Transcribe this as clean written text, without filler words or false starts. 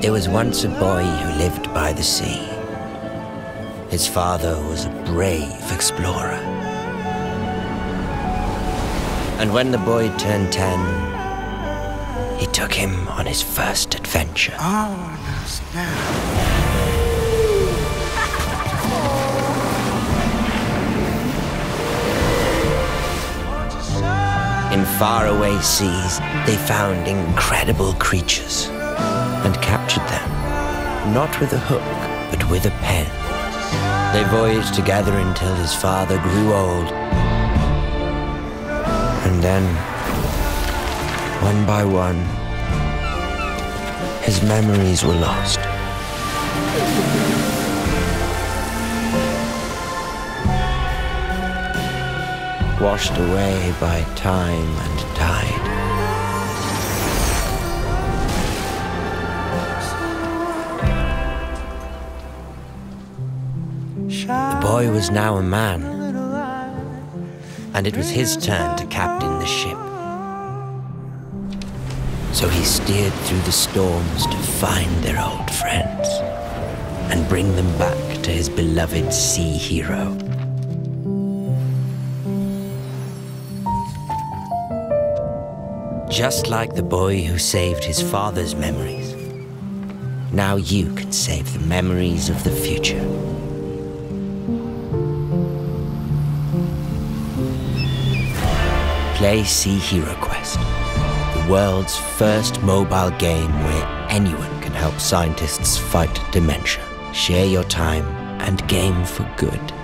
There was once a boy who lived by the sea. His father was a brave explorer. And when the boy turned 10, he took him on his first adventure. Oh, no, no. In faraway seas, they found incredible creatures and captured them, not with a hook, but with a pen. They voyaged together until his father grew old. And then, one by one, his memories were lost. Washed away by time and tide. The boy was now a man, and it was his turn to captain the ship. So he steered through the storms to find their old friends and bring them back to his beloved sea hero. Just like the boy who saved his father's memories, now you can save the memories of the future. Play Sea Hero Quest, the world's first mobile game where anyone can help scientists fight dementia. Share your time and game for good.